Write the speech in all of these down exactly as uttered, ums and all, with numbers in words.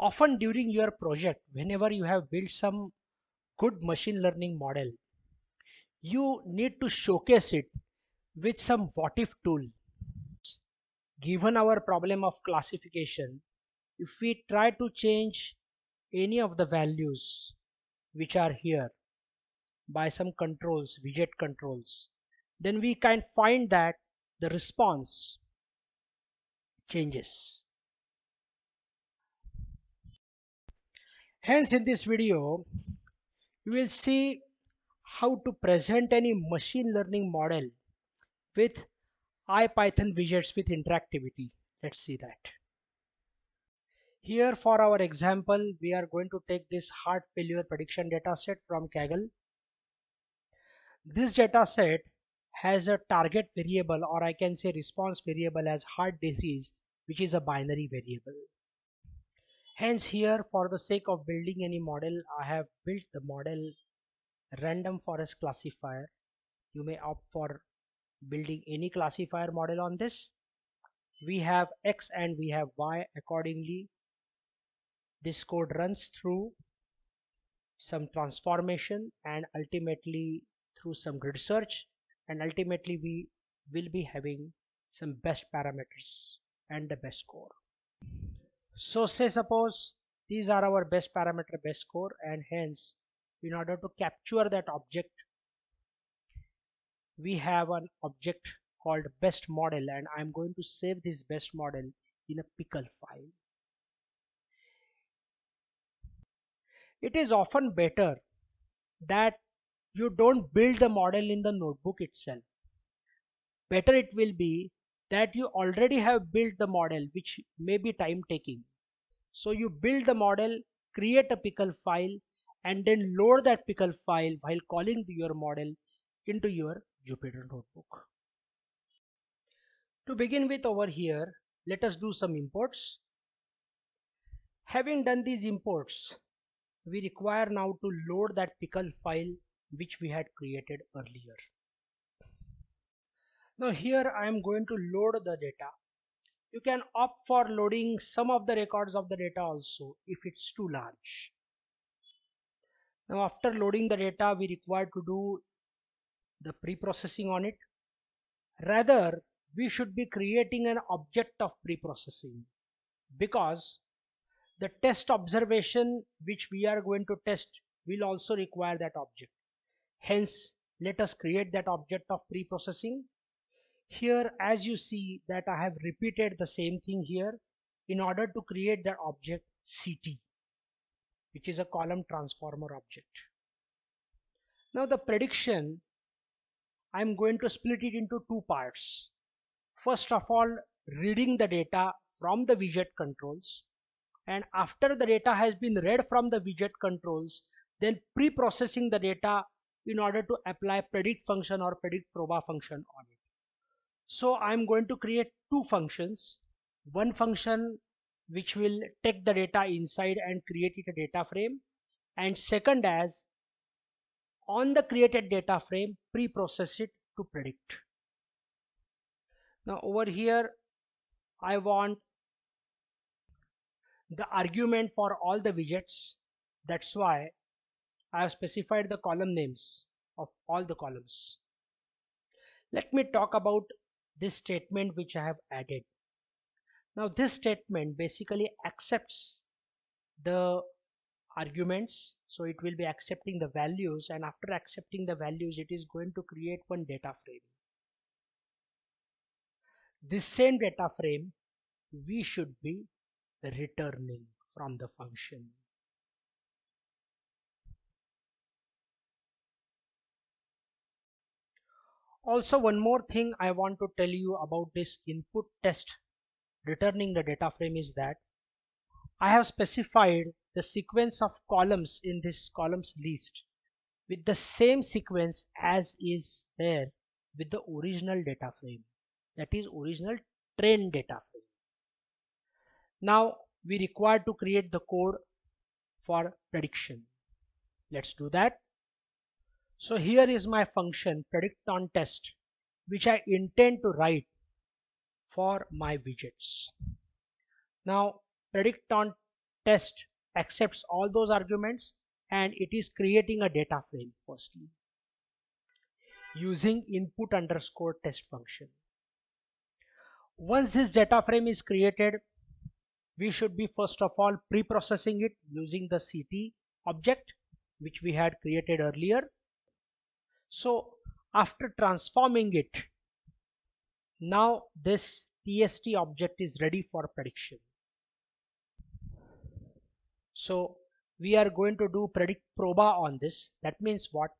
Often during your project, whenever you have built some good machine learning model, you need to showcase it with some what-if tool. Given our problem of classification, if we try to change any of the values which are here by some controls, widget controls, then we can find that the response changes. Hence, in this video, you will see how to present any machine learning model with IPython widgets with interactivity. Let's see that. Here for our example, we are going to take this heart failure prediction dataset from Kaggle. This dataset has a target variable, or I can say response variable, as heart disease, which is a binary variable. Hence, here for the sake of building any model, I have built the model random forest classifier. You may opt for building any classifier model on this. We have X and we have Y. Accordingly, this code runs through some transformation and ultimately through some grid search, and ultimately we will be having some best parameters and the best score. So say suppose these are our best parameter, best score, and hence in order to capture that object, we have an object called best model, and I'm going to save this best model in a pickle file. It is often better that you don't build the model in the notebook itself. Better it will be that you already have built the model, which may be time taking. So you build the model, create a pickle file, and then load that pickle file while calling your model into your Jupyter notebook. To begin with, over here, let us do some imports. Having done these imports, we require now to load that pickle file which we had created earlier. Now here I am going to load the data. You can opt for loading some of the records of the data also if it's too large. Now after loading the data, we require to do the pre-processing on it. Rather, we should be creating an object of pre-processing, because the test observation which we are going to test will also require that object. Hence, let us create that object of pre-processing. Here, as you see that I have repeated the same thing here in order to create that object C T, which is a column transformer object. Now the prediction, I am going to split it into two parts. First of all, reading the data from the widget controls, and after the data has been read from the widget controls, then pre-processing the data in order to apply predict function or predict proba function on it. So I'm going to create two functions. One function which will take the data inside and create it a data frame, and second, as on the created data frame, pre-process it to predict. Now over here, I want the argument for all the widgets. That's why I have specified the column names of all the columns. Let me talk about this statement which I have added. Now this statement basically accepts the arguments. So it will be accepting the values, and after accepting the values, it is going to create one data frame. This same data frame we should be returning from the function. Also, one more thing I want to tell you about this input test returning the data frame is that I have specified the sequence of columns in this columns list with the same sequence as is there with the original data frame, that is original train data frame. Now we require to create the code for prediction. Let's do that. So here is my function predict on test, which I intend to write for my widgets. Now predict on test accepts all those arguments, and it is creating a data frame firstly using input underscore test function. Once this data frame is created, we should be first of all pre-processing it using the C T object which we had created earlier. So after transforming it, now this T S T object is ready for prediction. So we are going to do predict proba on this. That means what?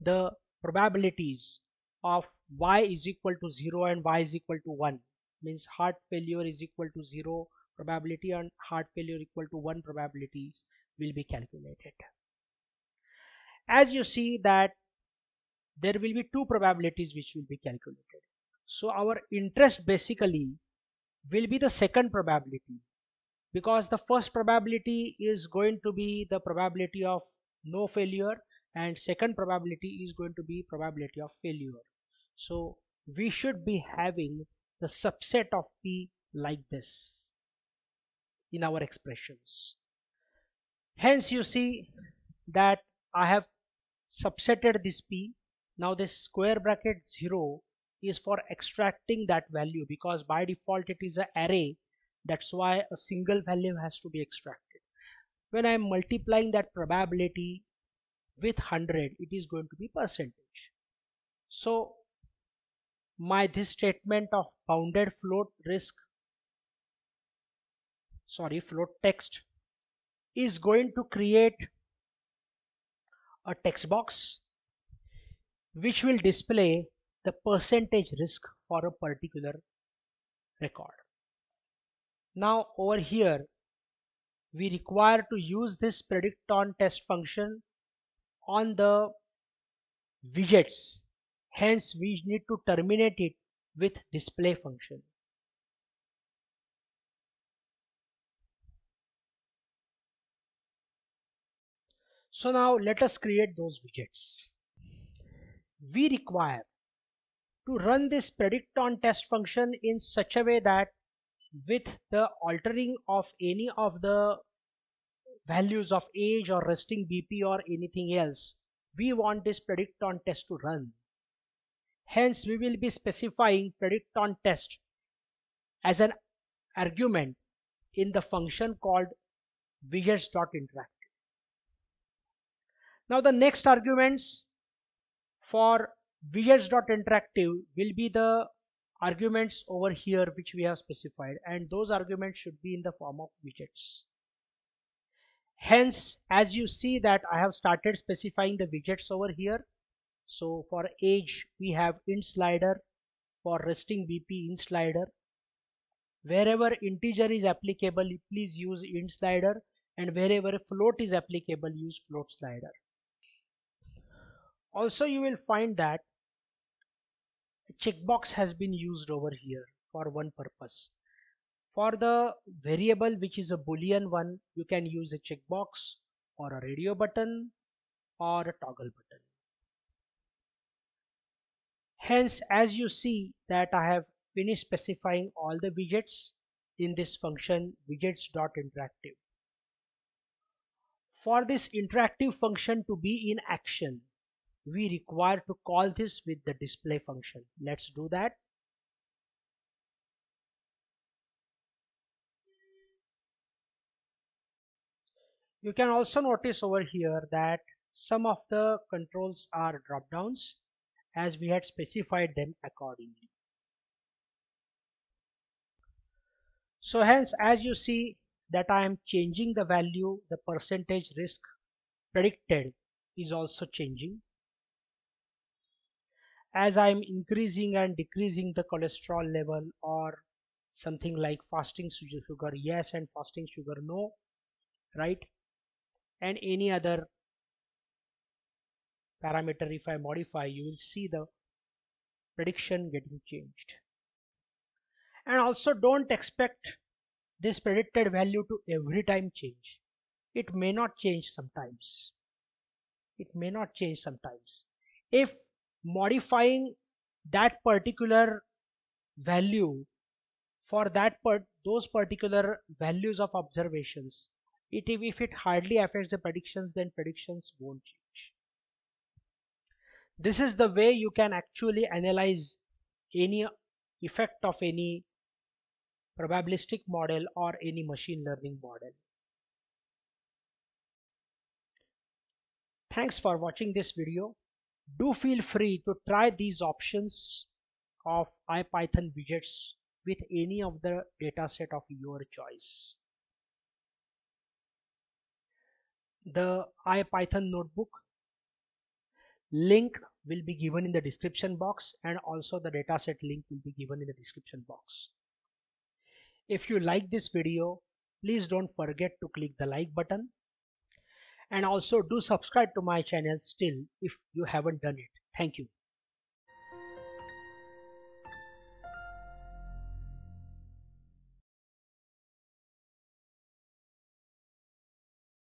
The probabilities of y is equal to zero and y is equal to one, means heart failure is equal to zero probability and heart failure equal to one probabilities will be calculated. As you see that there will be two probabilities which will be calculated. So our interest basically will be the second probability, because the first probability is going to be the probability of no failure and second probability is going to be probability of failure. So we should be having the subset of P like this in our expressions. Hence you see that I have subsetted this P. Now this square bracket zero is for extracting that value, because by default it is an array, that's why a single value has to be extracted. When I am multiplying that probability with one hundred, it is going to be percentage. So my this statement of bounded float risk sorry float text is going to create a text box which will display the percentage risk for a particular record. Now over here we require to use this predict on test function on the widgets, hence we need to terminate it with display function. So now let us create those widgets. We require to run this predict on test function in such a way that with the altering of any of the values of age or resting B P or anything else, we want this predict on test to run. Hence we will be specifying predict on test as an argument in the function called widgets.interactive. Now the next arguments for widgets.interactive will be the arguments over here which we have specified, and those arguments should be in the form of widgets. Hence as you see that I have started specifying the widgets over here. So for age we have int slider, for resting B P int slider. Wherever integer is applicable, please use int slider, and wherever float is applicable, use float slider. Also you will find that checkbox has been used over here for one purpose. For the variable which is a boolean one, you can use a checkbox or a radio button or a toggle button. Hence as you see that I have finished specifying all the widgets in this function widgets.interactive. For this interactive function to be in action, we require to call this with the display function. Let's do that. You can also notice over here that some of the controls are drop downs as we had specified them accordingly. So hence as you see that I am changing the value, the percentage risk predicted is also changing. As I am increasing and decreasing the cholesterol level, or something like fasting sugar yes and fasting sugar no, right? And any other parameter if I modify, you will see the prediction getting changed. And also don't expect this predicted value to every time change. It may not change sometimes. It may not change sometimes. If modifying that particular value for that part those particular values of observations it if it hardly affects the predictions, then predictions won't change. This is the way you can actually analyze any effect of any probabilistic model or any machine learning model. Thanks for watching this video. Do feel free to try these options of IPython widgets with any of the dataset of your choice. The IPython notebook link will be given in the description box, and also the dataset link will be given in the description box. If you like this video, please don't forget to click the like button, and also do subscribe to my channel still if you haven't done it. Thank you.